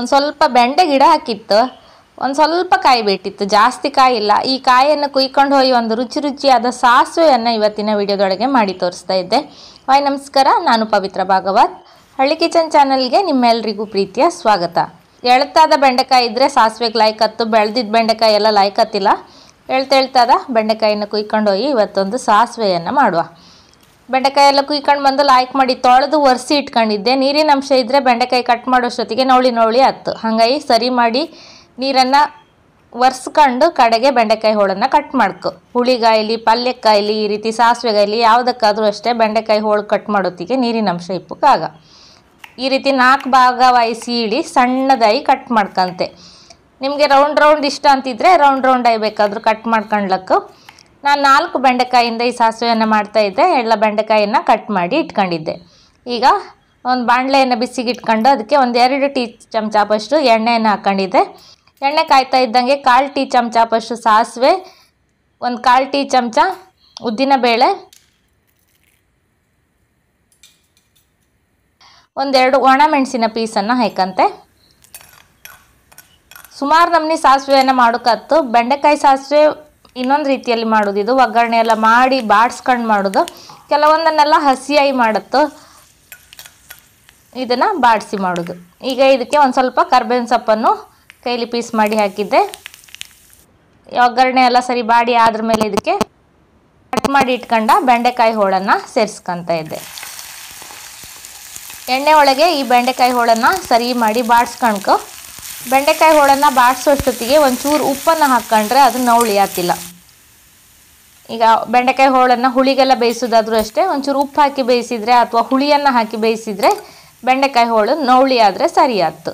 स्वल्प बेंडे गिड हाकित्तु स्वल्प कायि बेटित्तु जास्ति कायि इल्ल ई कायियन्न कुय्कोंडु होयि ओंदु रुचि रुचियाद सासिवेयन्न इवत्तिन विडियोदोळगे माडि तोरिस्ता इद्दे। हाय್ नमस्कार, नानु पवित्र भागवत हळ्ಳಿ ಕಿಚನ್ ಚಾನೆಲ್ಗೆ ನಿಮ್ಮೆಲ್ಲರಿಗೂ ಪ್ರೀತಿಯ ಸ್ವಾಗತ। ಎಳ್ತಾದ ಬೆಂಡೆಕಾಯಿ ಇದ್ರೆ ಸಾಸಿವೆಗೆ ಲೈಕತ್ತು, ಬೆಳ್ದಿದ್ದ ಬೆಂಡೆಕಾಯಿ ಎಲ್ಲ ಲೈಕತ್ತಿಲ್ಲ। ಎಳ್ತಾದ ಬೆಂಡೆಕಾಯಿನ ಕುಯ್ಕೊಂಡು ಹೋಗಿ ಇವತ್ತೊಂದು ಸಾಸಿವೆಯನ್ನು ಮಾಡುವ। ಬೆಂಡೆಕಾಯಿ ಎಲ್ಲ ಕುಯ್ಕೊಂಡು ಬಂದು ಲೈಕ್ ಮಾಡಿ ತೊಳೆದು ಒರೆಸಿ ಇಟ್ಕೊಂಡಿದ್ದೆ। ನೀರಿನ ಅಂಶ ಇದ್ರೆ ಬೆಂಡೆಕಾಯಿ ಕಟ್ ಮಾಡೋಷ್ಟೊತ್ತಿಗೆ ನೋಳಿ ಆತ್ತು, ಹಾಗಾಗಿ ಸರಿ ಮಾಡಿ ನೀರನ್ನು ಒರೆಸ್ಕೊಂಡು ಕಡೆಗೆ ಬೆಂಡೆಕಾಯಿ ಹೋಳನ್ನು ಕಟ್ ಮಾಡ್ಕೊ। ಹುಳಿಗಾಯಲಿ ಪಲ್ಯಕ್ಕಾಯಲಿ ಈ ರೀತಿ ಸಾಸಿವೆಗಾಯಲಿ ಯಾವುದಕ್ಕಾದರೂ ಅಷ್ಟೇ ಬೆಂಡೆಕಾಯಿ ಹೋಳು ಕಟ್ ಮಾಡೋತ್ತಿಗೆ ನೀರಿನ ಅಂಶ ಇಪ್ಪಕ್ಕಾಗ ಈ ರೀತಿ ನಾಲ್ಕು ಭಾಗವಹಿಸಿ ಇಳಿ ಸಣ್ಣದಾಗಿ ಕಟ್ ಮಾಡ್ಕಂತೆ। ನಿಮಗೆ ರೌಂಡ್ ರೌಂಡ್ ಇಷ್ಟ ಅಂತಿದ್ರೆ ರೌಂಡ್ ರೌಂಡ್ ಆಗಿ ಬೇಕಾದರೂ ಕಟ್ ಮಾಡ್ಕೊಳ್ಳಕ್ಕೆ। ನಾನು ನಾಲ್ಕು ಬೆಂಡೆಕಾಯಿಂದ ಈ ಸಾಸಿವೆಯನ್ನು ಮಾಡ್ತಾಯಿದ್ದೆ, ಎಲ್ಲ ಬೆಂಡೆಕಾಯಿನ ಕಟ್ ಮಾಡಿ ಇಟ್ಕೊಂಡಿದ್ದೆ। ಈಗ ಒಂದು ಬಾಣಲೆಯನ್ನು ಬಿಸಿಗೆ ಇಟ್ಕೊಂಡು ಅದಕ್ಕೆ ಒಂದು 2 ಟೀ ಚಮಚಪಷ್ಟು ಎಣ್ಣೆಯನ್ನು ಹಾಕ್ಕೊಂಡಿದ್ದೆ। ಎಣ್ಣೆ ಕಾಯ್ತಾ ಇದ್ದಂಗೆ 1/2 ಟೀ ಚಮಚಪಷ್ಟು ಸಾಸಿವೆ, ಒಂದು 1/2 ಟೀ ಚಮಚ ಉದ್ದಿನಬೇಳೆ, ಒಂದೆರಡು ಒಣಮೆಣಸಿನ ಪೀಸನ್ನು ಹಾಕಂತೆ। ಸುಮಾರು ನಮನಿ ಸಾಸಿವೆಯನ್ನು ಮಾಡೋಕತ್ತು। ಬೆಂಡೆಕಾಯಿ ಸಾಸಿವೆ ಇನ್ನೊಂದು ರೀತಿಯಲ್ಲಿ ಮಾಡೋದು, ಇದು ಒಗ್ಗರಣೆ ಎಲ್ಲ ಮಾಡಿ ಬಾಡಿಸ್ಕೊಂಡು ಮಾಡೋದು। ಕೆಲವೊಂದನ್ನೆಲ್ಲ ಹಸಿಯಾಗಿ ಮಾಡುತ್ತೋ ಇದನ್ನು ಬಾಡಿಸಿ ಮಾಡೋದು। ಈಗ ಇದಕ್ಕೆ ಒಂದು ಸ್ವಲ್ಪ ಕರ್ಬೇವಿನ ಸೊಪ್ಪನ್ನು ಕೈಲಿ ಪೀಸ್ ಮಾಡಿ ಹಾಕಿದ್ದೆ। ಒಗ್ಗರಣೆ ಎಲ್ಲ ಸರಿ ಬಾಡಿ ಆದ್ರ ಮೇಲೆ ಇದಕ್ಕೆ ಕಟ್ ಮಾಡಿ ಇಟ್ಕೊಂಡ ಬೆಂಡೆಕಾಯಿ ಹೋಳನ್ನು ಸೇರಿಸ್ಕೊತಾ ಇದ್ದೆ। ಎಣ್ಣೆ ಒಳಗೆ ಈ ಬೆಂಡೆಕಾಯಿ ಹೋಳನ್ನು ಸರಿ ಮಾಡಿ ಬಾಡಿಸ್ಕೊಂಡ್ಕೊ। ಬೆಂಡೆಕಾಯಿ ಹೋಳನ್ನು ಬಾಡಿಸೋಷ್ಟೊತ್ತಿಗೆ ಒಂಚೂರು ಉಪ್ಪನ್ನು ಹಾಕ್ಕೊಂಡ್ರೆ ಅದು ನವಳಿ ಆಗ್ತಿಲ್ಲ। ಈಗ ಬೆಂಡೆಕಾಯಿ ಹೋಳನ್ನು ಹುಳಿಗೆಲ್ಲ ಬೇಯಿಸೋದಾದರೂ ಅಷ್ಟೇ, ಒಂಚೂರು ಉಪ್ಪು ಹಾಕಿ ಬೇಯಿಸಿದರೆ ಅಥವಾ ಹುಳಿಯನ್ನು ಹಾಕಿ ಬೇಯಿಸಿದರೆ ಬೆಂಡೆಕಾಯಿ ಹೋಳು ನವಳಿ ಆದರೆ ಸರಿ ಆಯ್ತು।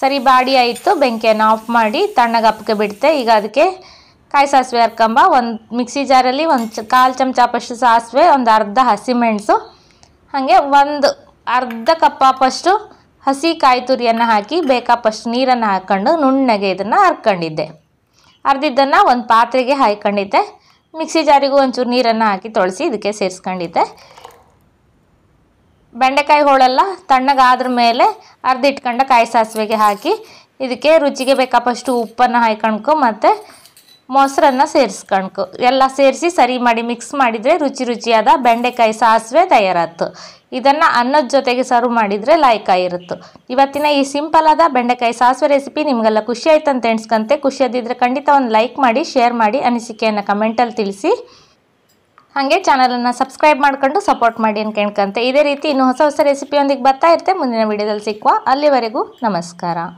ಸರಿ ಬಾಡಿ ಆಯಿತು, ಬೆಂಕಿಯನ್ನು ಆಫ್ ಮಾಡಿ ತಣ್ಣಗೆ ಹಪ್ಪಕ್ಕೆ ಬಿಡುತ್ತೆ। ಈಗ ಅದಕ್ಕೆ ಕಾಯಿ ಸಾಸಿವೆ ಹರ್ಕೊಂಬ, ಒಂದು ಮಿಕ್ಸಿ ಜಾರಲ್ಲಿ ಒಂದು 1/4 ಚಮಚಪಷ್ಟು ಸಾಸಿವೆ, ಒಂದು ಅರ್ಧ ಹಸಿಮೆಣಸು, ಹಾಗೆ ಒಂದು ಅರ್ಧ ಕಪ್ಪಷ್ಟು ಹಸಿ ಕಾಯಿ ತುರಿಯನ್ನು ಹಾಕಿ ಬೇಕಾಪಷ್ಟು ನೀರನ್ನು ಹಾಕ್ಕೊಂಡು ನುಣ್ಣಗೆ ಇದನ್ನು ಹರ್ಕೊಂಡಿದ್ದೆ। ಅರ್ದಿದ್ದನ್ನು ಒಂದು ಪಾತ್ರೆಗೆ ಹಾಕ್ಕೊಂಡಿದ್ದೆ, ಮಿಕ್ಸಿ ಜಾರಿಗೂ ಒಂಚೂರು ನೀರನ್ನು ಹಾಕಿ ತೊಳಸಿ ಇದಕ್ಕೆ ಸೇರಿಸ್ಕೊಂಡಿದ್ದೆ। ಬೆಂಡೆಕಾಯಿ ಹೋಳೆಲ್ಲ ತಣ್ಣಗಾದ್ರ ಮೇಲೆ ಅರ್ದಿಟ್ಕೊಂಡ ಕಾಯಿ ಸಾಸಿವೆಗೆ ಹಾಕಿ ಇದಕ್ಕೆ ರುಚಿಗೆ ಬೇಕಾಪಷ್ಟು ಉಪ್ಪನ್ನು ಹಾಕ್ಕೊಂಡ್ಕೊ ಮತ್ತು ಮೊಸರನ್ನು ಸೇರಿಸ್ಕೊಂಡ್ಕೊ। ಎಲ್ಲ ಸೇರಿಸಿ ಸರಿ ಮಾಡಿ ಮಿಕ್ಸ್ ಮಾಡಿದರೆ ರುಚಿಯಾದ ಬೆಂಡೆಕಾಯಿ ಸಾಸಿವೆ ತಯಾರಾಯ್ತು। ಇದನ್ನು ಅನ್ನದ ಜೊತೆಗೆ ಸರ್ವ್ ಮಾಡಿದರೆ ಲಾಯ್ಕಾಗಿರುತ್ತೆ। ಇವತ್ತಿನ ಈ ಸಿಂಪಲಾದ ಬೆಂಡೆಕಾಯಿ ಸಾಸಿವೆ ರೆಸಿಪಿ ನಿಮಗೆಲ್ಲ ಖುಷಿ ಆಯ್ತು ಅಂತ ಎಣಿಸ್ಕೊಂತೆ। ಖುಷಿಯಾದಿದ್ದರೆ ಖಂಡಿತ ಒಂದು ಲೈಕ್ ಮಾಡಿ, ಶೇರ್ ಮಾಡಿ, ಅನಿಸಿಕೆಯನ್ನು ಕಮೆಂಟಲ್ಲಿ ತಿಳಿಸಿ, ಹಾಗೆ ಚಾನಲನ್ನು ಸಬ್ಸ್ಕ್ರೈಬ್ ಮಾಡ್ಕೊಂಡು ಸಪೋರ್ಟ್ ಮಾಡಿ ಅಂತ ಕೇಳ್ಕೊಂತೆ। ಇದೇ ರೀತಿ ಇನ್ನೂ ಹೊಸ ರೆಸಿಪಿಯೊಂದಿಗೆ ಬರ್ತಾ ಇರ್ತೆ ಮುಂದಿನ ವಿಡಿಯೋದಲ್ಲಿ ಸಿಕ್ಕುವ, ಅಲ್ಲಿವರೆಗೂ ನಮಸ್ಕಾರ।